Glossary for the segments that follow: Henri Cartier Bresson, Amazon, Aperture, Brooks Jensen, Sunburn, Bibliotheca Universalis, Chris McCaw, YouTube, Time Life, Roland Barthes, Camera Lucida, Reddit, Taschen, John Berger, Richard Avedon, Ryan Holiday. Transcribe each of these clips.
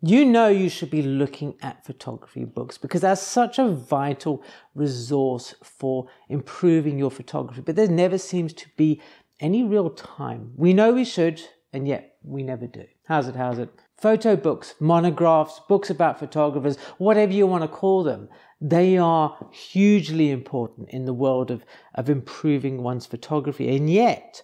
you know you should be looking at photography books because that's such a vital resource for improving your photography. But there never seems to be any real time. We know we should, and yet we never do. How's it? How's it? Photo books, monographs, books about photographers, whatever you want to call them, they are hugely important in the world of improving one's photography. And yet,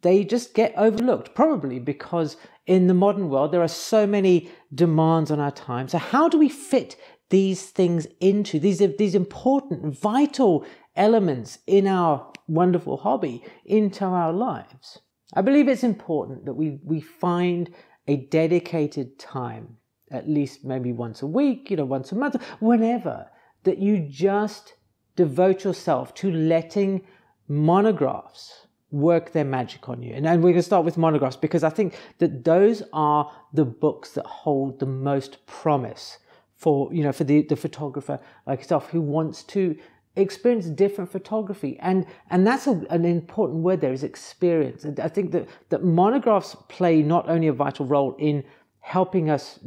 they just get overlooked, probably because in the modern world, there are so many demands on our time. So how do we fit these things into, these important, vital elements in our wonderful hobby into our lives? I believe it's important that we find a dedicated time, at least maybe once a week, you know, once a month, whenever, that you just devote yourself to letting monographs work their magic on you. And we're going to start with monographs because I think that those are the books that hold the most promise for, you know, for the photographer like yourself who wants to experience different photography. And that's an important word there, is experience. And I think that monographs play not only a vital role in helping us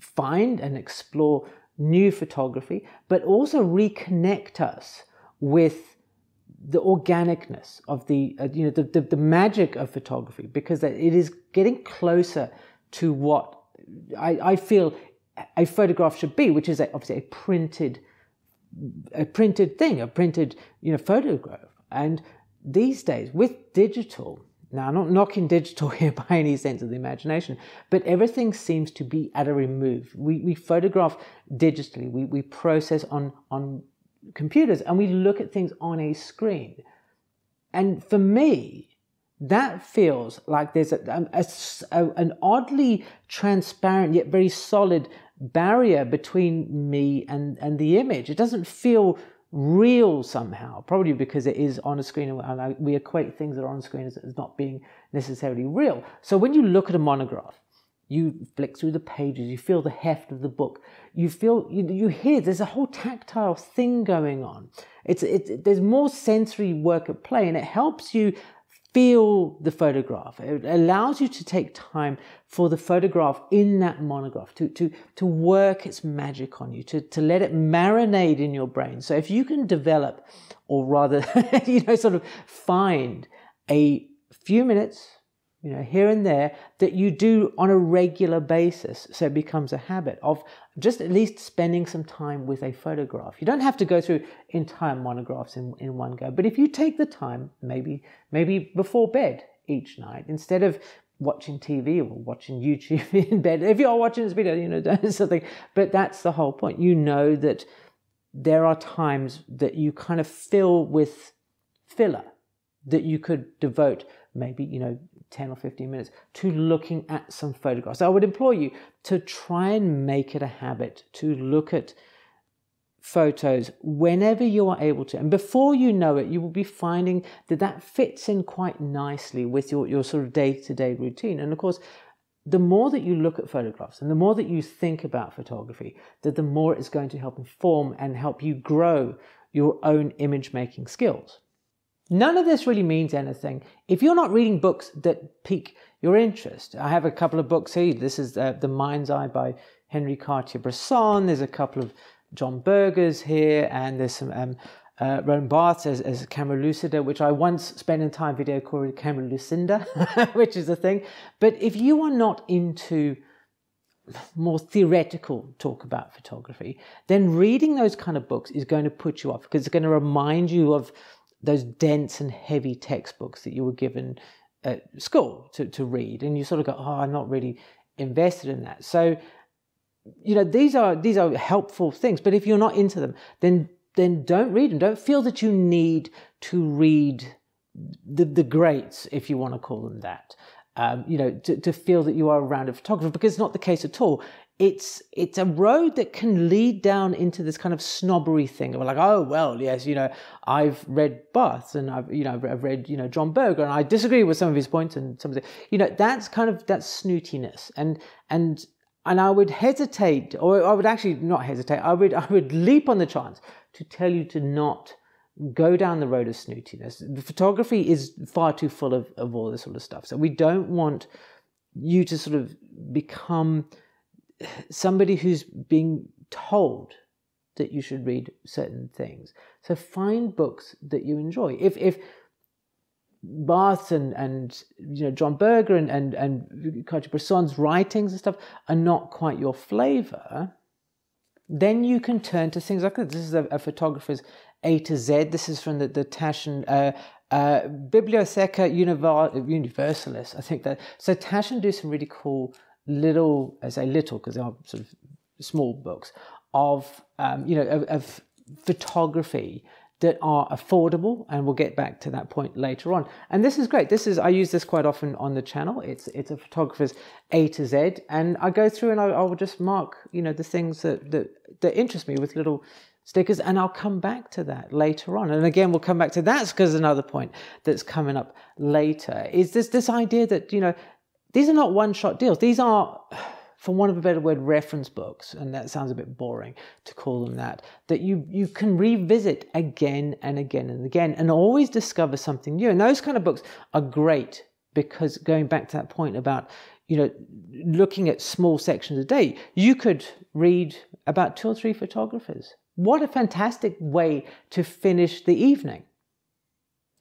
find and explore new photography, but also reconnect us with the organicness of the magic of photography, because it is getting closer to what I feel a photograph should be, which is obviously a printed thing, a printed, you know, photograph. And these days with digital, now I'm not knocking digital here by any sense of the imagination, but everything seems to be at a remove. We photograph digitally, we process on computers, and we look at things on a screen. And for me, that feels like there's an oddly transparent yet very solid barrier between me and the image. It doesn't feel real somehow, probably because it is on a screen, and we equate things that are on screen as not being necessarily real. So when you look at a monograph, you flick through the pages, you feel the heft of the book, you feel, you hear, there's a whole tactile thing going on. There's more sensory work at play, and it helps you feel the photograph. It allows you to take time for the photograph in that monograph to work its magic on you, to let it marinate in your brain. So if you can develop, or rather, you know, sort of find a few minutes, you know, here and there, that you do on a regular basis, so it becomes a habit of just at least spending some time with a photograph. You don't have to go through entire monographs in one go, but if you take the time, maybe before bed each night, instead of watching TV or watching YouTube in bed, if you are watching this video, you know, something, but that's the whole point. You know that there are times that you kind of fill with filler that you could devote maybe, you know, 10 or 15 minutes to looking at some photographs. So I would implore you to try and make it a habit to look at photos whenever you are able to. And before you know it, you will be finding that fits in quite nicely with your sort of day-to-day routine. And of course, the more that you look at photographs and the more that you think about photography, that the more it's going to help inform and help you grow your own image-making skills. None of this really means anything if you're not reading books that pique your interest. I have a couple of books here. This is The Mind's Eye by Henri Cartier Bresson. There's a couple of John Berger's here, and there's some Roland Barthes as Camera Lucida, which I once spent an entire video called Camera Lucinda, which is a thing. But if you are not into more theoretical talk about photography, then reading those kind of books is going to put you off, because it's going to remind you of those dense and heavy textbooks that you were given at school to read, and you sort of go, oh, I'm not really invested in that. So, you know, these are helpful things, but if you're not into them, then don't read them. Don't feel that you need to read the greats, if you want to call them that, you know, to feel that you are around a photographer, because it's not the case at all. It's a road that can lead down into this kind of snobbery thing. We're like, oh, well, yes, you know, I've read Barthes, and I've read, you know, John Berger, and I disagree with some of his points and some of the, you know, that's kind of, that's snootiness. And I would hesitate, or I would actually not hesitate. I would leap on the chance to tell you to not go down the road of snootiness. The photography is far too full of all this sort of stuff. So we don't want you to sort of become somebody who's being told that you should read certain things. So find books that you enjoy. If Barthes and you know, John Berger and Cartier Bresson's writings and stuff are not quite your flavor, then you can turn to things like this. This is a photographer's A to Z. This is from the Taschen Bibliotheca Universalis, I think that. So Taschen do some really cool little, I say little because they are sort of small books, of of photography that are affordable, and we'll get back to that point later on. And this is great. This is, I use this quite often on the channel. It's a photographer's A to Z, and I go through and I will just mark the things that interest me with little stickers, and I'll come back to that later on. And again, we'll come back to that because another point that's coming up later is this idea that these are not one-shot deals. These are, for want of a better word, reference books, and that sounds a bit boring to call them that you can revisit again and again and again and always discover something new. And those kind of books are great because, going back to that point about looking at small sections a day, you could read about 2 or 3 photographers. What a fantastic way to finish the evening.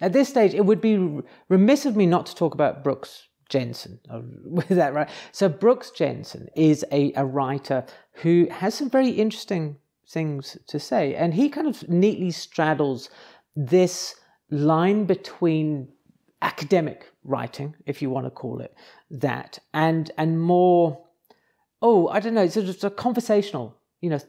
At this stage, it would be remiss of me not to talk about Brooks Jensen, with that right. So Brooks Jensen is a writer who has some very interesting things to say, and he kind of neatly straddles this line between academic writing, if you want to call it that, and more, I don't know, sort of conversational,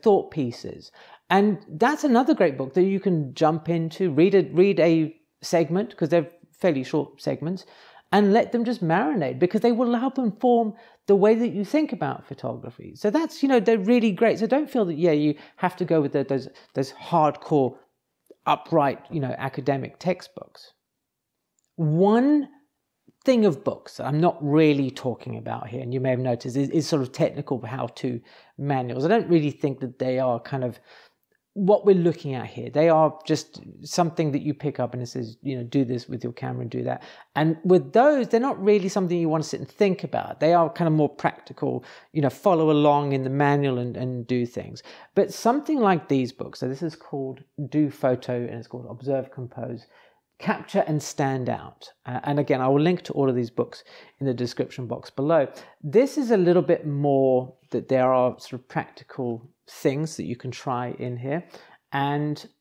thought pieces. And that's another great book that you can jump into, read a segment, because they're fairly short segments, and let them just marinate, because they will help inform the way that you think about photography. So that's, they're really great. So don't feel that, you have to go with those hardcore, upright, academic textbooks. One thing of books that I'm not really talking about here, and you may have noticed, is sort of technical how-to manuals. I don't really think that they are kind of what we're looking at here. They are just something that you pick up and it says, do this with your camera and do that. And with those, they're not really something you want to sit and think about. They are kind of more practical, follow along in the manual and do things. But something like these books, so this is called Do Photo, and it's called Observe, Compose, Capture and Stand Out. And again, I will link to all of these books in the description box below. This is a little bit more that there are sort of practical things that you can try in here,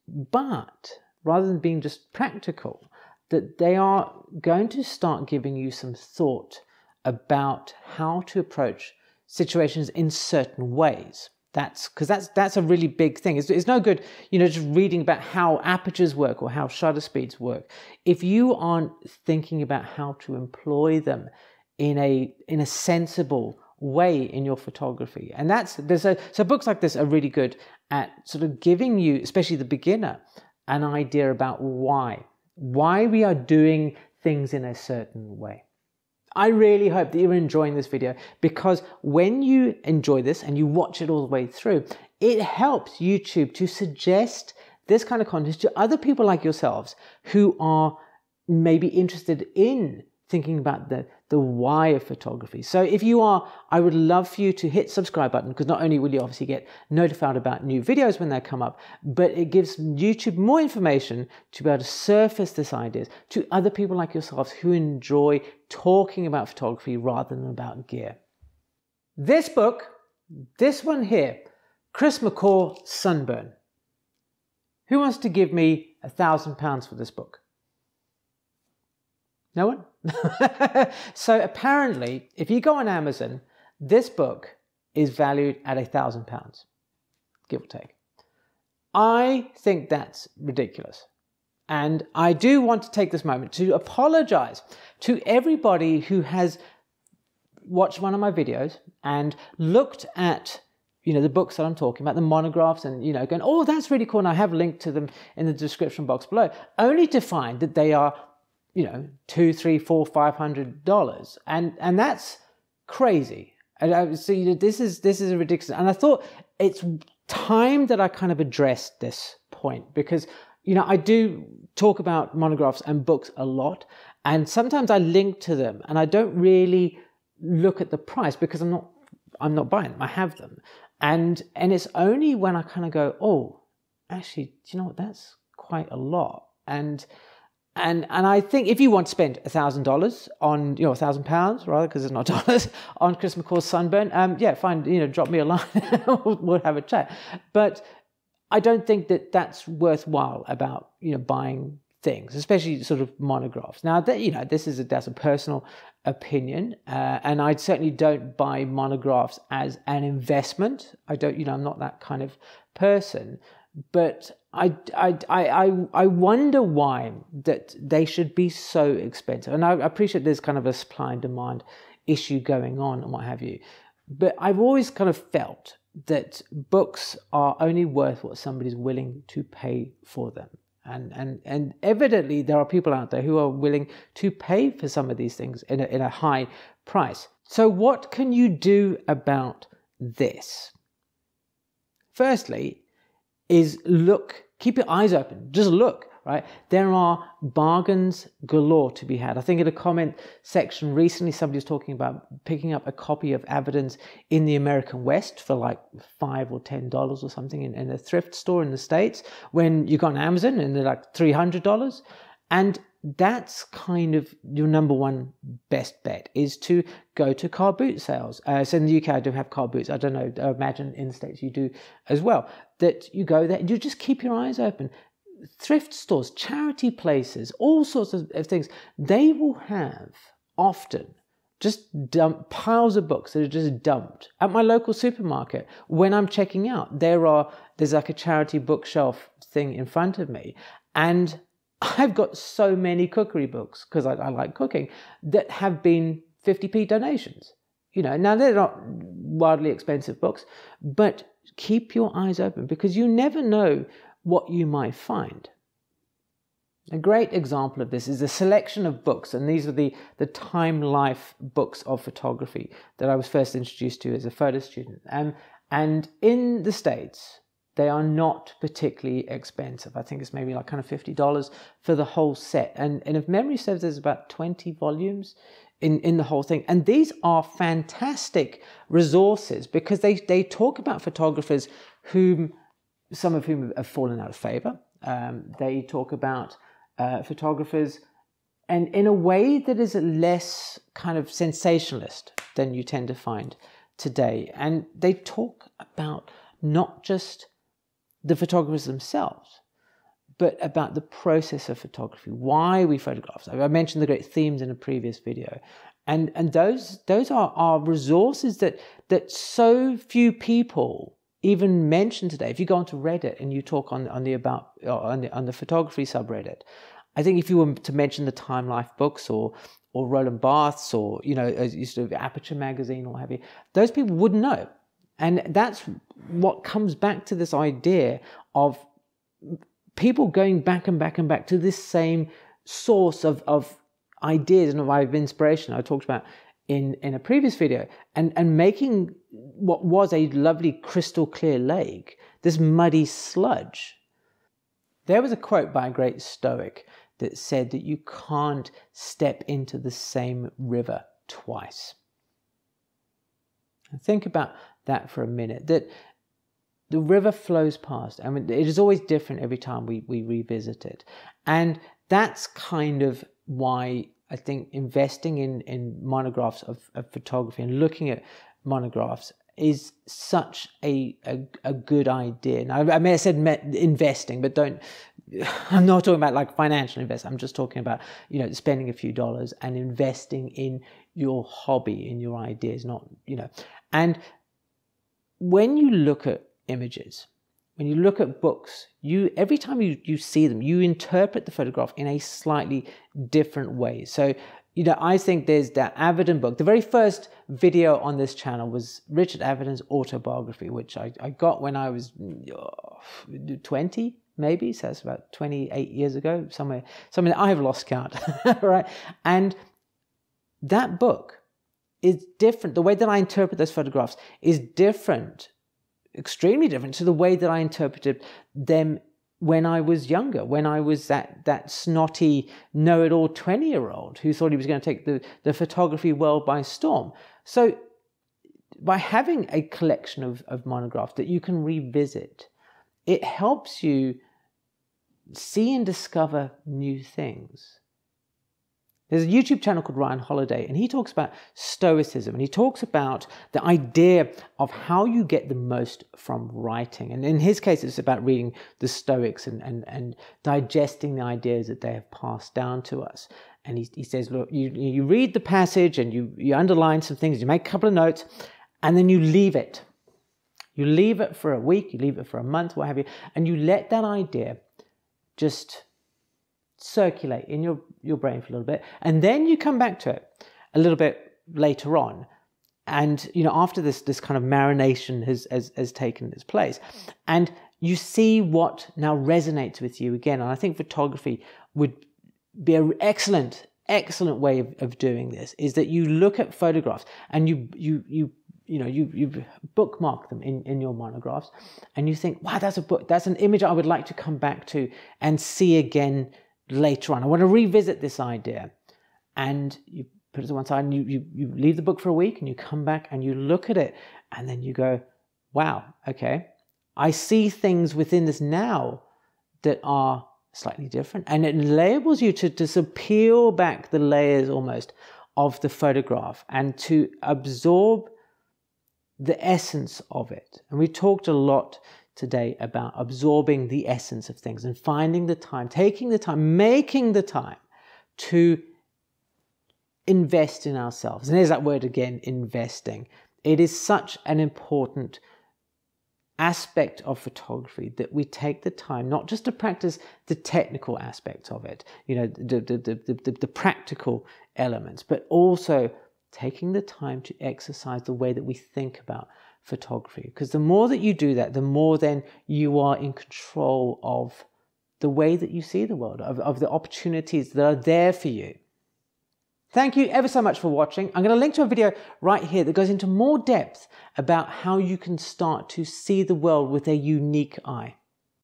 but rather than being just practical, that they are going to start giving you some thought about how to approach situations in certain ways. That's a really big thing. It's no good just reading about how apertures work or how shutter speeds work if you aren't thinking about how to employ them in a sensible way in your photography. And so books like this are really good at sort of giving you, especially the beginner, an idea about why we are doing things in a certain way. I really hope that you're enjoying this video, because when you enjoy this and you watch it all the way through, it helps YouTube to suggest this kind of content to other people like yourselves who are maybe interested in thinking about the why of photography. So if you are, I would love for you to hit subscribe button, because not only will you obviously get notified about new videos when they come up, but it gives YouTube more information to be able to surface this ideas to other people like yourselves who enjoy talking about photography rather than about gear. This book, this one here, Chris McCaw, Sunburn. Who wants to give me £1,000 for this book? No one? So apparently, if you go on Amazon, this book is valued at £1,000, give or take. I think that's ridiculous. And I do want to take this moment to apologize to everybody who has watched one of my videos and looked at the books that I'm talking about, the monographs, and going, oh, that's really cool, and I have linked to them in the description box below, only to find that they are $200, $300, $400, $500, and that's crazy. And so this is ridiculous. And I thought it's time that I kind of addressed this point, because I do talk about monographs and books a lot, and sometimes I link to them, and I don't really look at the price because I'm not I'm not buying them. I have them. And it's only when I kind of go, oh, actually, do you know what? That's quite a lot. And I think if you want to spend $1,000 on, you know, £1,000 rather, because it's not dollars, on Chris McCaw's Sunburn, yeah, fine, you know, drop me a line, we'll have a chat. But I don't think that that's worthwhile about, you know, buying things, especially sort of monographs. Now, that, you know, that's a personal opinion, and I certainly don't buy monographs as an investment. I don't, you know, I'm not that kind of person. But I wonder why that they should be so expensive. And I appreciate there's kind of a supply and demand issue going on and what have you. But I've always kind of felt that books are only worth what somebody's willing to pay for them. And evidently there are people out there who are willing to pay for some of these things in a high price. So what can you do about this? Firstly, is look, keep your eyes open, just look, right? There are bargains galore to be had. I think in a comment section recently, somebody was talking about picking up a copy of Avedon's In the American West for like $5 or $10 or something in a thrift store in the States, when you go on Amazon and they're like $300. And that's kind of your number one best bet, is to go to car boot sales. So in the UK, I do have car boots. I don't know, I imagine in the States you do as well. That you go there, you just keep your eyes open. Thrift stores, charity places, all sorts of things. They will have often just dump piles of books that are just dumped. At my local supermarket, when I'm checking out, there's like a charity bookshelf thing in front of me, and I've got so many cookery books, because I like cooking, that have been 50p donations. You know, now they're not wildly expensive books, but keep your eyes open, because you never know what you might find. A great example of this is a selection of books, and these are the Time Life books of photography that I was first introduced to as a photo student. And in the States, they are not particularly expensive. I think it's maybe like kind of $50 for the whole set. And if memory serves, there's about 20 volumes in the whole thing. And these are fantastic resources, because they talk about photographers some of whom have fallen out of favor. They talk about photographers, and in a way that is less kind of sensationalist than you tend to find today. And they talk about not just the photographers themselves, but about the process of photography, why we photograph. I mentioned the great themes in a previous video, and those are resources that so few people even mention today. If you go onto Reddit and you talk on the photography subreddit, I think if you were to mention the Time Life books or Roland Barthes, or, you know, sort of Aperture magazine or what have you, those people wouldn't know. And that's what comes back to this idea of people going back and back and back to this same source of ideas and of inspiration I talked about in a previous video, and making what was a lovely crystal clear lake this muddy sludge. There was a quote by a great Stoic that said that you can't step into the same river twice. And think about that for a minute, that the river flows past. I mean, it is always different every time we revisit it. And that's kind of why I think investing in monographs of photography and looking at monographs is such a good idea. Now, I may have said investing, but I'm not talking about like financial investment. I'm just talking about, you know, spending a few dollars and investing in your hobby, in your ideas, not, you know. And when you look at images, when you look at books, every time you see them, you interpret the photograph in a slightly different way. So, you know, I think there's that Avedon book. The very first video on this channel was Richard Avedon's autobiography, which I got when I was 20, maybe. So that's about 28 years ago, somewhere. I've lost count, right? And that book is different. The way that I interpret those photographs is different, extremely different to the way that I interpreted them when I was younger, when I was that snotty, know-it-all 20-year-old who thought he was going to take the photography world by storm. So by having a collection of monographs that you can revisit, it helps you see and discover new things. There's a YouTube channel called Ryan Holiday, and he talks about Stoicism, and he talks about the idea of how you get the most from writing. And in his case, it's about reading the Stoics and digesting the ideas that they have passed down to us. And he says, look, you read the passage and you underline some things, you make a couple of notes, and then you leave it. You leave it for a week, you leave it for a month, what have you, and you let that idea just circulate in your brain for a little bit, and then you come back to it a little bit later on, and you know, after this kind of marination has taken its place, and you see what now resonates with you again. And I think photography would be an excellent way of doing this, is that you look at photographs and you bookmark them in your monographs, and you think, wow, that's an image I would like to come back to and see again later on. I want to revisit this idea. And you put it to one side, and you leave the book for a week, and you come back and you look at it, and then you go, wow, okay, I see things within this now that are slightly different. And it enables you to peel back the layers almost of the photograph and to absorb the essence of it. And we talked a lot today about absorbing the essence of things and finding the time, taking the time, making the time to invest in ourselves. And there's that word again, investing. It is such an important aspect of photography that we take the time not just to practice the technical aspects of it, you know, the practical elements, but also taking the time to exercise the way that we think about photography. Because the more that you do that, the more then you are in control of the way that you see the world, of the opportunities that are there for you. Thank you ever so much for watching. I'm going to link to a video right here that goes into more depth about how you can start to see the world with a unique eye.